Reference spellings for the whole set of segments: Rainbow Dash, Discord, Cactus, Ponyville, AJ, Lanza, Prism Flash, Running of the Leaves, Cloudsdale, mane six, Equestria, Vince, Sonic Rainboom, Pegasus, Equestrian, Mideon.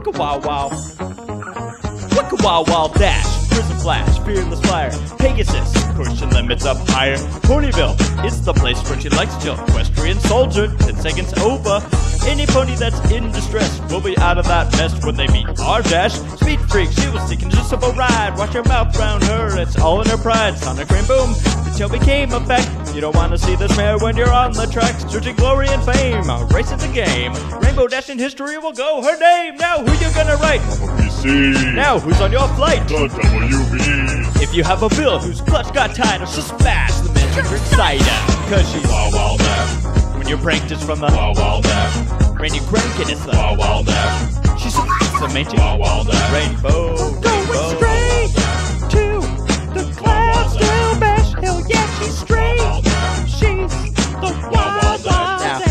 Wicka wow wow dash, prison flash, fearless fire, Pegasus, pushing limits up higher. Ponyville, it's the place where she likes to chill. Equestrian soldier, 10 seconds over. Any pony that's in distress will be out of that mess when they meet our dash. Speed freak, she was seeking just of a ride. Watch her mouth round her, it's all in her pride. Sonic Rainboom, the tail became a fact. You don't want to see this mare when you're on the tracks. Searching glory and fame, a race is a game. Rainbow Dash in history will go her name. Now who you gonna write? WBC. Now who's on your flight? The WB. If you have a bill whose clutch got tighter, she'll smash the magic exciter. Cause she's wow wow dash. When you're pranked, it's from the wow wow dash. When you crank it, it's the wow wow dash. She's a magic wow wow dash. Rainbow, going straight to the Cloudsdale bash. Hell yeah, she's straight. She's the wow wow dash.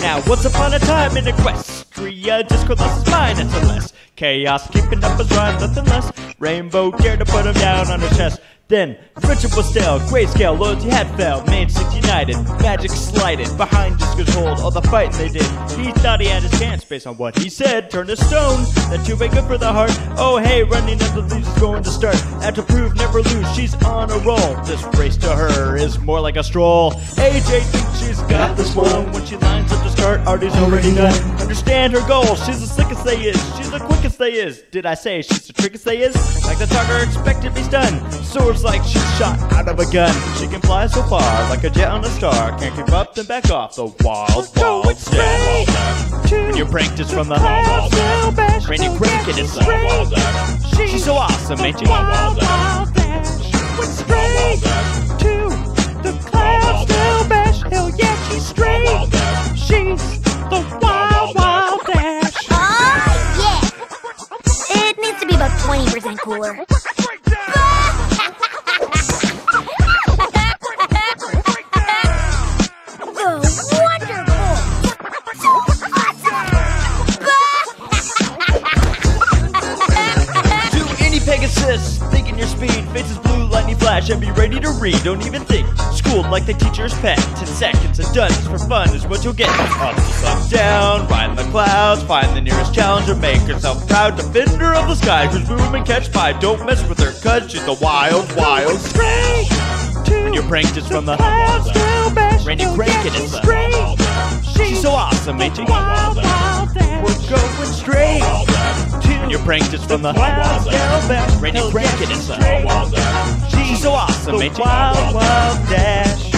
Now, once upon a time in Equestria, Discord lost his mind and some less. Chaos keeping up his rhyme, nothing less. Rainbow dared to put him down on her chest. Then, friendship was stale, grayscale, loyalty had failed, main 6 united, magic slighted, behind Discord's hold, all the fighting they did. He thought he had his chance, based on what he said, turned to stone, that too ain't good for the heart. Oh hey, running of the leaves is going to start, after prove never lose, she's on a roll. This race to her is more like a stroll. AJ thinks she's got this one, when she lines up to start, Artie's already done. Understand her goal, she's the slickest they is, she's the quickest they is. Did I say she's the trickiest they is? Like the talker expected me stunned. Swords like she's shot out of a gun. She can fly so far, like a jet on a star. Can't keep up, then back off the wild dash. When you're pranked, it's from the wild dash. When you crank it, it's the wild dash. She's so awesome, ain't she? Wild dash. Went straight to the Cloudsdale bash. Hell yeah, she's straight. She's the wild dash. Oh yeah. It needs to be about 20% cooler. Thinking your speed, faces blue, lightning flash, and be ready to read. Don't even think. Schooled like the teacher's pet. 10 seconds and done. It's for fun is what you'll get. Up to sun down, ride in the clouds, find the nearest challenger, make herself proud, defender of the sky. Cruise boom and catch five. Don't mess with her, cause she's the wild. When you're pranked, it's from the Cloudsdale. When you crank it, it's the. She's so awesome, ain't she? We're going straight. Your prank is from the Cloudsdale bash. Ready crank it, it's the wild dash. She's so awesome, ain't she? Wild dash.